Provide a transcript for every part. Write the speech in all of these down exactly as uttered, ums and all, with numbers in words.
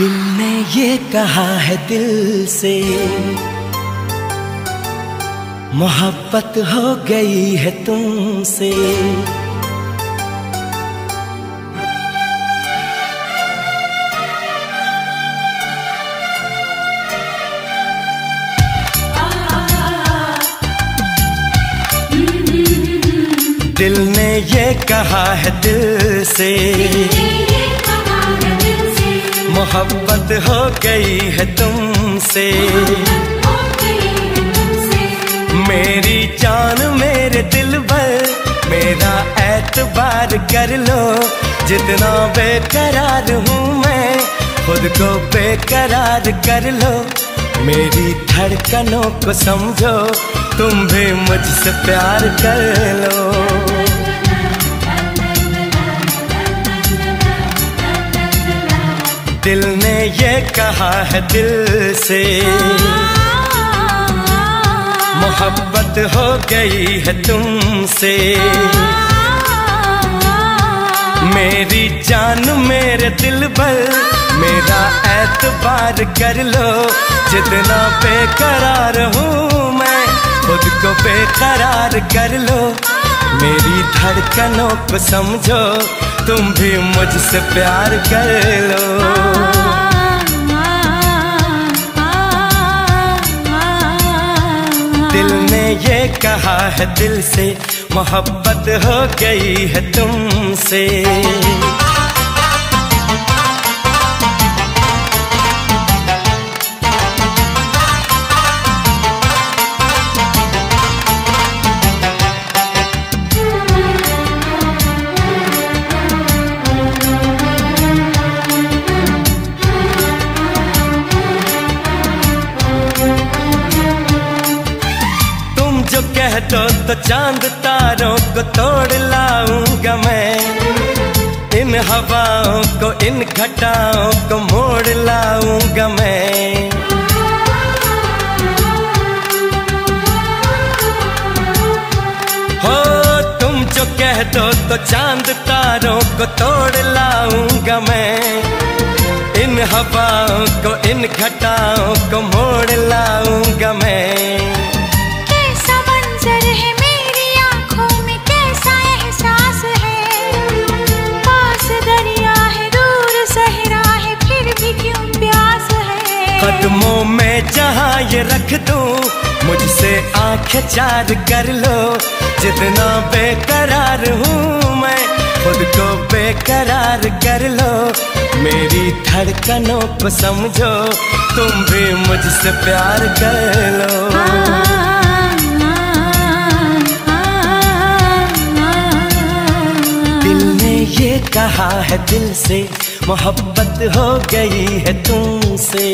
दिल ने ये कहा है दिल से, मोहब्बत हो गई है तुमसे। दिल ने ये कहा है दिल से, मोहब्बत हो गई है तुमसे। मेरी जान मेरे दिल पर मेरा एतबार कर लो, जितना बेकरार हूँ मैं खुद को बेकरार कर लो। मेरी धड़कनों को समझो, तुम भी मुझसे प्यार कर लो। दिल ने ये कहा है दिल से, मोहब्बत हो गई है तुमसे। मेरी जान मेरे दिल पर मेरा एतबार कर लो, जितना बेकरार हूँ मैं खुद को बेकरार कर लो। मेरी धड़कनों को समझो, तुम भी मुझसे प्यार कर लो। दिल ने ये कहा है दिल से, मोहब्बत हो गई है तुमसे। कह दो तो चांद तारों को तोड़ लाऊंगा मैं, इन हवाओं को इन घटाओं को मोड़ लाऊंगा मैं। हो तुम जो कह दो तो चांद तारों को तोड़ लाऊंगा मैं, इन हवाओं को इन घटाओं को मोड़ लाऊंगा मैं। कदमों में जहाँ ये रख दूँ, मुझसे आंखें चार कर लो। जितना बेकरार हूँ मैं खुद को बेकरार कर लो। मेरी धड़कनों को समझो, तुम भी मुझसे प्यार कर लो। दिल ने ये कहा है दिल से, मोहब्बत हो गई है तुमसे।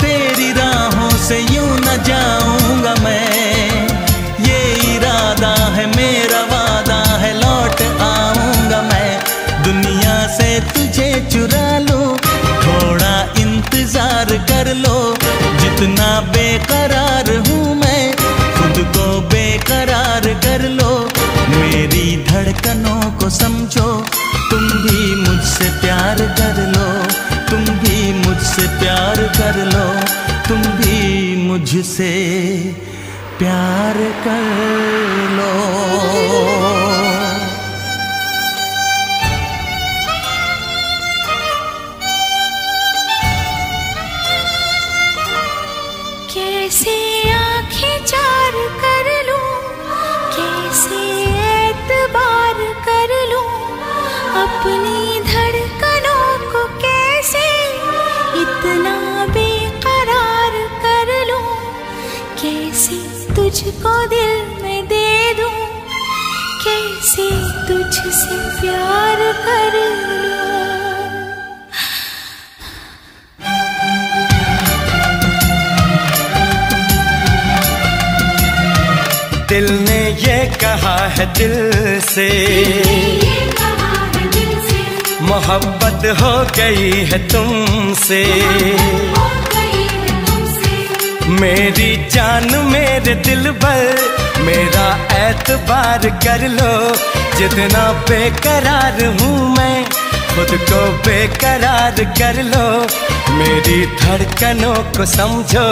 तेरी राहों से यूं न जाऊंगा मैं, ये इरादा है मेरा वादा है लौट आऊंगा मैं। दुनिया से तुझे चुरा लो, थोड़ा इंतजार कर लो। जितना बेकरार हूँ मैं खुद को बेकरार कर लो। मेरी धड़कनों को समझो, तुम भी मुझसे प्यार कर लो। तुम भी मुझसे प्यार कर लो। मुझसे प्यार कर लो। कैसे आंखें चार कर लूं, कैसे एतबार कर लूं, अपनी धड़कनों को कैसे इतना बेकरार कर लूं, कैसे तुझको दिल में दे दूं, कैसे तुझसे प्यार कर लूं। दिल ने ये कहा है दिल से, मोहब्बत हो गई है तुमसे, मेरी जान मेरे दिल भर, मेरा एतबार कर लो। जितना बेकरार हूँ मैं, खुद को बेकरार कर लो, मेरी धड़कनों को समझो,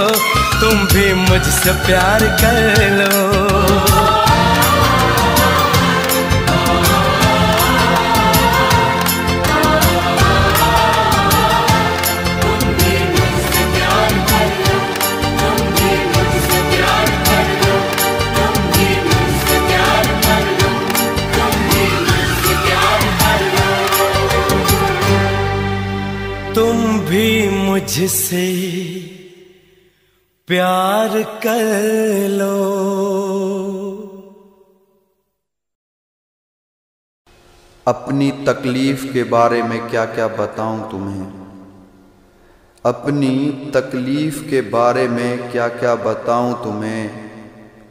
तुम भी मुझसे प्यार कर लो। तुम भी मुझसे प्यार कर लो, तुम भी मुझसे प्यार कर लो, तुम भी मुझसे प्यार कर लो, तुम भी मुझसे प्यार कर लो, तुम भी मुझसे प्यार कर लो। अपनी तकलीफ के बारे में क्या क्या बताऊं तुम्हें, अपनी तकलीफ के बारे में क्या क्या बताऊं तुम्हें,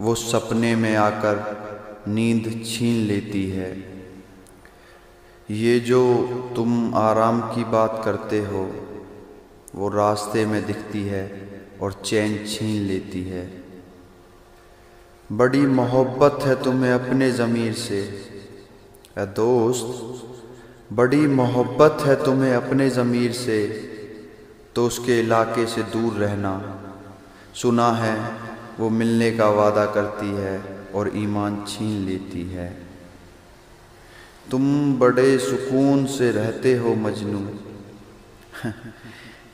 वो सपने में आकर नींद छीन लेती है। ये जो तुम आराम की बात करते हो, वो रास्ते में दिखती है और चैन छीन लेती है। बड़ी मोहब्बत है तुम्हें अपने ज़मीर से, ऐ दोस्त बड़ी मोहब्बत है तुम्हें अपने ज़मीर से, तो उसके इलाके से दूर रहना। सुना है वो मिलने का वादा करती है और ईमान छीन लेती है। तुम बड़े सुकून से रहते हो मजनू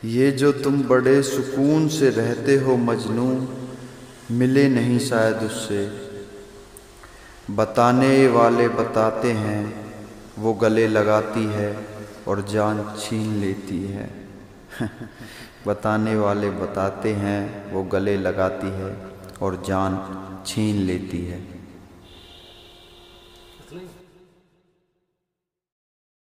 ये जो तुम बड़े सुकून से रहते हो मजनू, मिले नहीं शायद उससे। बताने वाले बताते हैं, वो गले लगाती है और जान छीन लेती है बताने वाले बताते हैं, वो गले लगाती है और जान छीन लेती है।